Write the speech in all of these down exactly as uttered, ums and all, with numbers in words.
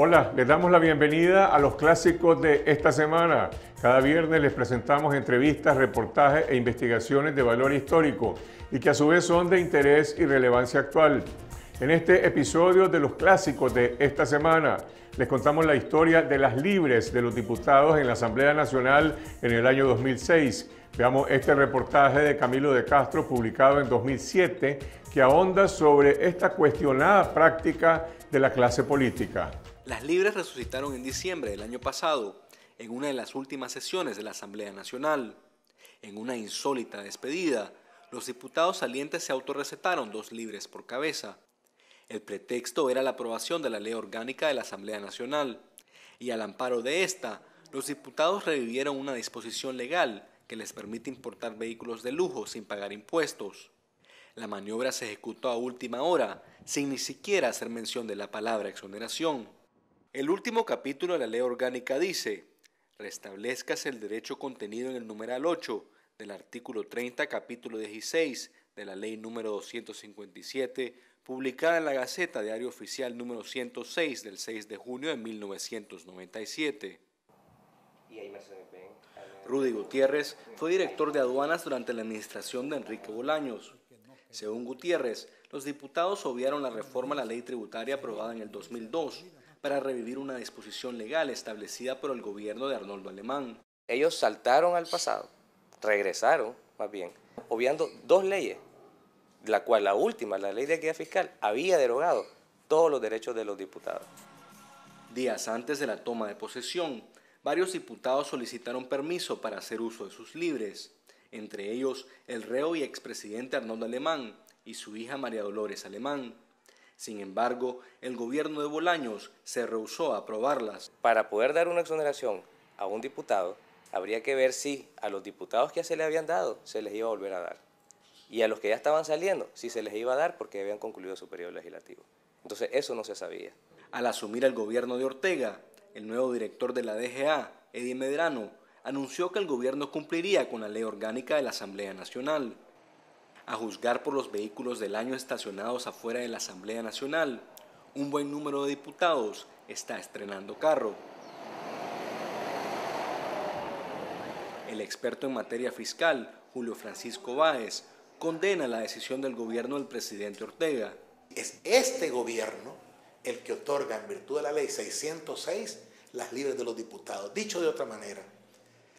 Hola, les damos la bienvenida a los clásicos de esta semana. Cada viernes les presentamos entrevistas, reportajes e investigaciones de valor histórico y que a su vez son de interés y relevancia actual. En este episodio de los clásicos de esta semana les contamos la historia de las libres de los diputados en la Asamblea Nacional en el año dos mil seis. Veamos este reportaje de Camilo de Castro publicado en dos mil siete que ahonda sobre esta cuestionada práctica de la clase política. Las libres resucitaron en diciembre del año pasado, en una de las últimas sesiones de la Asamblea Nacional. En una insólita despedida, los diputados salientes se autorrecetaron dos libres por cabeza. El pretexto era la aprobación de la Ley Orgánica de la Asamblea Nacional, y al amparo de esta, los diputados revivieron una disposición legal que les permite importar vehículos de lujo sin pagar impuestos. La maniobra se ejecutó a última hora, sin ni siquiera hacer mención de la palabra exoneración. El último capítulo de la Ley Orgánica dice: restablezcase el derecho contenido en el numeral ocho del artículo treinta, capítulo dieciséis de la Ley número doscientos cincuenta y siete, publicada en la Gaceta Diario Oficial número ciento seis del seis de junio de mil novecientos noventa y siete. Rudy Gutiérrez fue director de aduanas durante la administración de Enrique Bolaños. Según Gutiérrez, los diputados obviaron la reforma a la ley tributaria aprobada en el dos mil dos, para revivir una disposición legal establecida por el gobierno de Arnoldo Alemán. Ellos saltaron al pasado, regresaron más bien, obviando dos leyes, la cual la última, la ley de equidad fiscal, había derogado todos los derechos de los diputados. Días antes de la toma de posesión, varios diputados solicitaron permiso para hacer uso de sus libres, entre ellos el reo y expresidente Arnoldo Alemán y su hija María Dolores Alemán. Sin embargo, el gobierno de Bolaños se rehusó a aprobarlas. Para poder dar una exoneración a un diputado, habría que ver si a los diputados que ya se les habían dado, se les iba a volver a dar. Y a los que ya estaban saliendo, si se les iba a dar porque habían concluido su periodo legislativo. Entonces, eso no se sabía. Al asumir el gobierno de Ortega, el nuevo director de la D G A, Edi Medrano, anunció que el gobierno cumpliría con la Ley Orgánica de la Asamblea Nacional. A juzgar por los vehículos del año estacionados afuera de la Asamblea Nacional, un buen número de diputados está estrenando carro. El experto en materia fiscal, Julio Francisco Báez, condena la decisión del gobierno del presidente Ortega. Es este gobierno el que otorga, en virtud de la ley seiscientos seis, las libres de los diputados. Dicho de otra manera,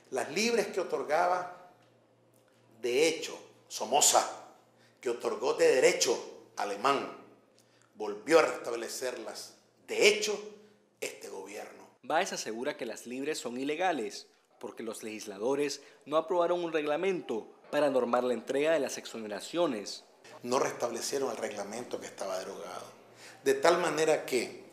las libres que otorgaba, de hecho, Somoza, que otorgó de derecho Alemán, volvió a restablecerlas de hecho este gobierno. Báez asegura que las libres son ilegales porque los legisladores no aprobaron un reglamento para normar la entrega de las exoneraciones. No restablecieron el reglamento que estaba derogado. De tal manera que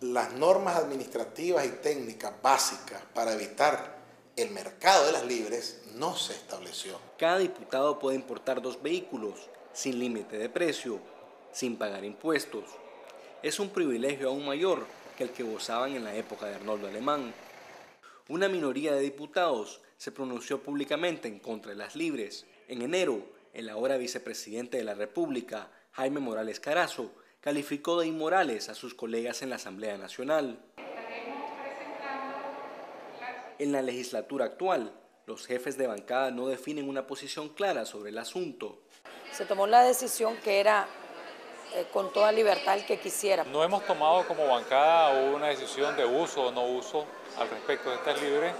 las normas administrativas y técnicas básicas para evitar el mercado de las libres no se estableció. Cada diputado puede importar dos vehículos, sin límite de precio, sin pagar impuestos. Es un privilegio aún mayor que el que gozaban en la época de Arnoldo Alemán. Una minoría de diputados se pronunció públicamente en contra de las libres. En enero, el ahora vicepresidente de la República, Jaime Morales Carazo, calificó de inmorales a sus colegas en la Asamblea Nacional. En la legislatura actual, los jefes de bancada no definen una posición clara sobre el asunto. Se tomó la decisión que era eh, con toda libertad el que quisiera. No hemos tomado como bancada una decisión de uso o no uso al respecto de estas libres.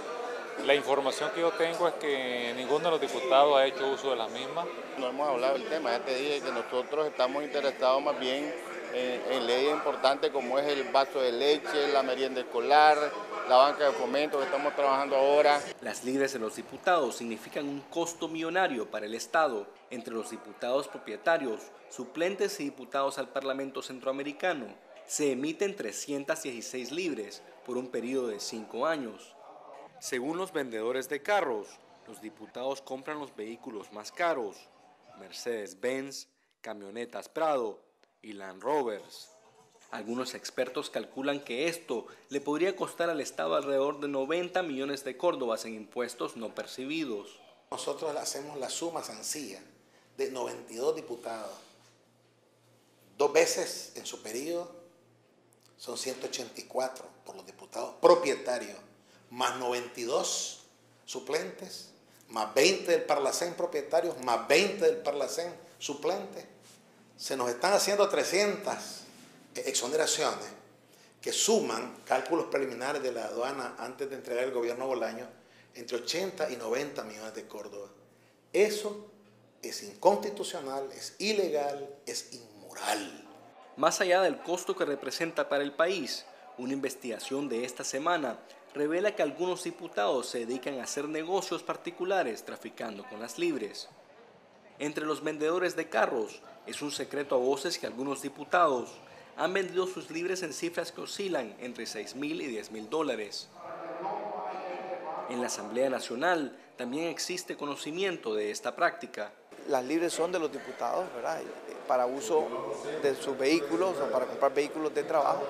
La información que yo tengo es que ninguno de los diputados ha hecho uso de las mismas. No hemos hablado del tema, ya te dije que nosotros estamos interesados más bien en, en leyes importantes como es el vaso de leche, la merienda escolar, la banca de fomento que estamos trabajando ahora. Las libres de los diputados significan un costo millonario para el Estado. Entre los diputados propietarios, suplentes y diputados al Parlamento Centroamericano, se emiten trescientas dieciséis libres por un periodo de cinco años. Según los vendedores de carros, los diputados compran los vehículos más caros, Mercedes-Benz, camionetas Prado y Land Rovers. Algunos expertos calculan que esto le podría costar al Estado alrededor de noventa millones de córdobas en impuestos no percibidos. Nosotros hacemos la suma sencilla de noventa y dos diputados, dos veces en su periodo, son ciento ochenta y cuatro por los diputados propietarios, más noventa y dos suplentes, más veinte del Parlacén propietarios, más veinte del Parlacén suplentes. Se nos están haciendo trescientas exoneraciones que suman cálculos preliminares de la aduana antes de entregar el gobierno a Bolaños entre ochenta y noventa millones de Córdoba. Eso es inconstitucional, es ilegal, es inmoral. Más allá del costo que representa para el país, una investigación de esta semana revela que algunos diputados se dedican a hacer negocios particulares traficando con las libres. Entre los vendedores de carros, es un secreto a voces que algunos diputados han vendido sus libres en cifras que oscilan entre seis mil y diez mil dólares. En la Asamblea Nacional también existe conocimiento de esta práctica. Las libres son de los diputados, ¿verdad?, para uso de sus vehículos o para comprar vehículos de trabajo.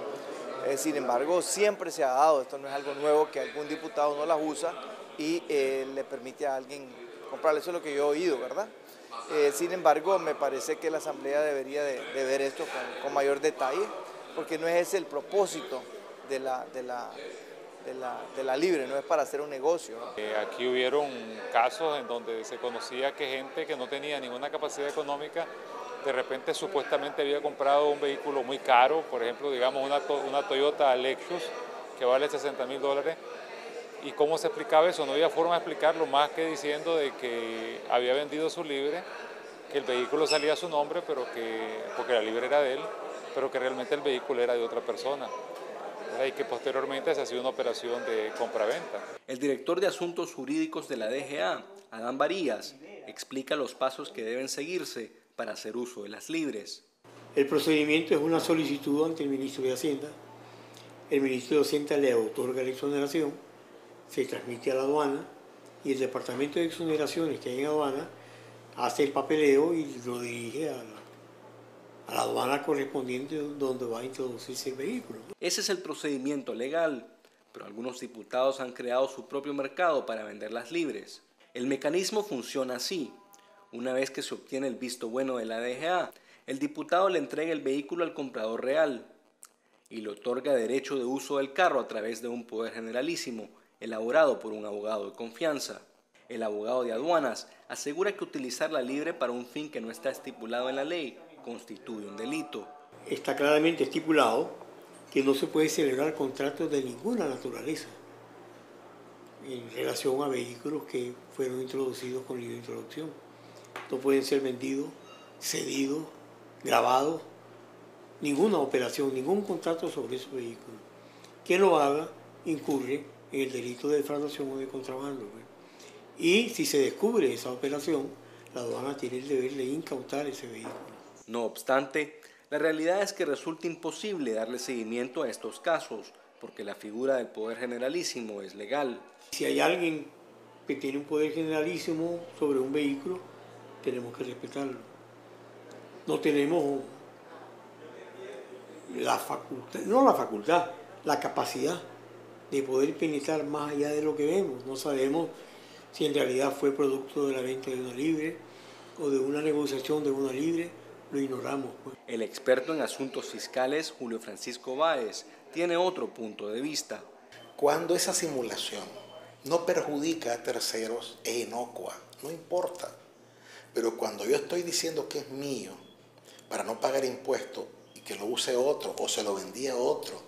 Eh, sin embargo, siempre se ha dado, esto no es algo nuevo, que algún diputado no las usa y eh, le permite a alguien comprarle. Eso es lo que yo he oído, ¿verdad? Eh, sin embargo, me parece que la Asamblea debería de, de ver esto con, con mayor detalle, porque no es ese el propósito de la, de la, de la, de la libre, no es para hacer un negocio, ¿no? Eh, aquí hubieron casos en donde se conocía que gente que no tenía ninguna capacidad económica, de repente supuestamente había comprado un vehículo muy caro, por ejemplo, digamos una, una Toyota Lexus que vale sesenta mil dólares. ¿Y cómo se explicaba eso? No había forma de explicarlo más que diciendo de que había vendido su libre, que el vehículo salía a su nombre, pero que, porque la libre era de él, pero que realmente el vehículo era de otra persona, ¿verdad? Y que posteriormente se hacía una operación de compraventa. El director de Asuntos Jurídicos de la D G A, Adán Varías, explica los pasos que deben seguirse para hacer uso de las libres. El procedimiento es una solicitud ante el ministro de Hacienda. El ministro de Hacienda le otorga la exoneración, se transmite a la aduana y el departamento de exoneraciones que hay en aduana hace el papeleo y lo dirige a la, a la aduana correspondiente donde va a introducirse el vehículo. Ese es el procedimiento legal, pero algunos diputados han creado su propio mercado para vender las libres. El mecanismo funciona así. Una vez que se obtiene el visto bueno de la D G A, el diputado le entrega el vehículo al comprador real y le otorga derecho de uso del carro a través de un poder generalísimo elaborado por un abogado de confianza. El abogado de aduanas asegura que utilizar la libre para un fin que no está estipulado en la ley constituye un delito. Está claramente estipulado que no se puede celebrar contratos de ninguna naturaleza en relación a vehículos que fueron introducidos con libre introducción. No pueden ser vendidos, cedidos, grabados, ninguna operación, ningún contrato sobre esos vehículos. Quien lo haga incurre en el delito de defraudación o de contrabando, ¿ve? Y si se descubre esa operación, la aduana tiene el deber de incautar ese vehículo. No obstante, la realidad es que resulta imposible darle seguimiento a estos casos, porque la figura del poder generalísimo es legal. Si hay alguien que tiene un poder generalísimo sobre un vehículo, tenemos que respetarlo. No tenemos la facultad, no la facultad, la capacidad de poder penetrar más allá de lo que vemos. No sabemos si en realidad fue producto de la venta de una libre o de una negociación de una libre, lo ignoramos, pues. El experto en asuntos fiscales, Julio Francisco Báez, tiene otro punto de vista. Cuando esa simulación no perjudica a terceros, es inocua, no importa. Pero cuando yo estoy diciendo que es mío para no pagar impuestos y que lo use otro o se lo vendía a otro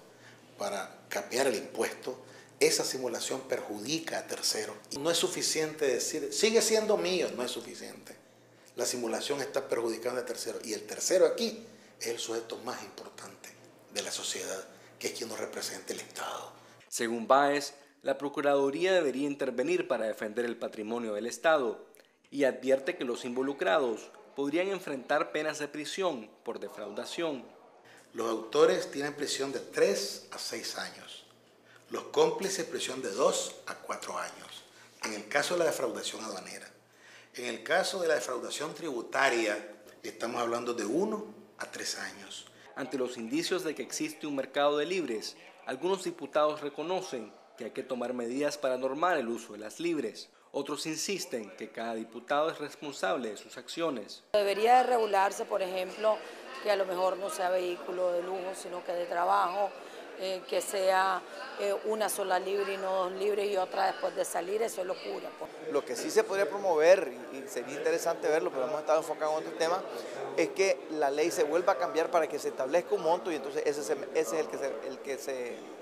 para capear el impuesto, esa simulación perjudica a terceros. Y no es suficiente decir, sigue siendo mío, no es suficiente. La simulación está perjudicando a terceros. Y el tercero aquí es el sujeto más importante de la sociedad, que es quien nos representa el Estado. Según Báez, la Procuraduría debería intervenir para defender el patrimonio del Estado, y advierte que los involucrados podrían enfrentar penas de prisión por defraudación. Los autores tienen prisión de tres a seis años, los cómplices prisión de dos a cuatro años, en el caso de la defraudación aduanera. En el caso de la defraudación tributaria, estamos hablando de uno a tres años. Ante los indicios de que existe un mercado de libres, algunos diputados reconocen que hay que tomar medidas para normar el uso de las libres. Otros insisten que cada diputado es responsable de sus acciones. Debería regularse, por ejemplo, que a lo mejor no sea vehículo de lujo, sino que de trabajo, eh, que sea eh, una sola libre y no dos libres y otra después de salir, eso es locura. Pues. Lo que sí se podría promover, y sería interesante verlo, pero hemos estado enfocados en otros temas, es que la ley se vuelva a cambiar para que se establezca un monto y entonces ese, se, ese es el que se... El que se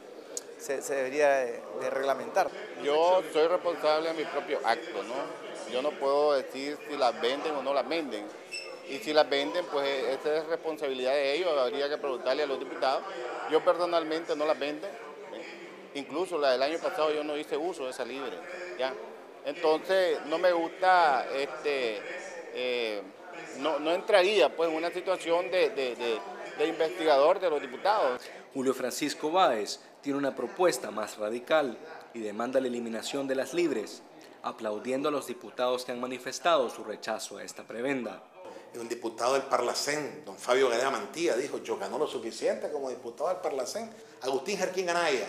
Se, se debería de, de reglamentar. Yo soy responsable de mis propios actos, ¿no? Yo no puedo decir si las venden o no las venden. Y si las venden, pues esa es responsabilidad de ellos, habría que preguntarle a los diputados. Yo personalmente no las vendo, ¿eh? Incluso la del año pasado yo no hice uso de esa libre, ¿ya? Entonces no me gusta, este, eh, no, no entraría pues en una situación de, de, de, de investigador de los diputados. Julio Francisco Báez tiene una propuesta más radical y demanda la eliminación de las libres, aplaudiendo a los diputados que han manifestado su rechazo a esta prebenda. Un diputado del Parlacén, don Fabio Gadea Mantilla, dijo, yo ganó lo suficiente como diputado del Parlacén. Agustín Jerquín Anaya,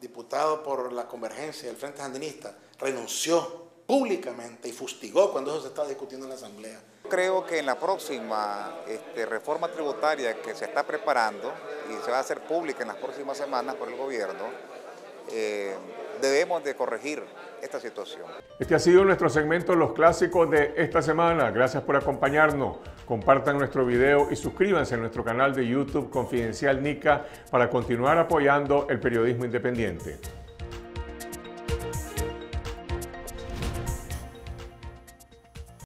diputado por la Convergencia del Frente Sandinista, renunció públicamente y fustigó cuando eso se estaba discutiendo en la Asamblea. Creo que en la próxima este, reforma tributaria que se está preparando y se va a hacer pública en las próximas semanas por el gobierno, eh, debemos de corregir esta situación. Este ha sido nuestro segmento Los Clásicos de esta semana. Gracias por acompañarnos. Compartan nuestro video y suscríbanse a nuestro canal de YouTube Confidencial Nica para continuar apoyando el periodismo independiente.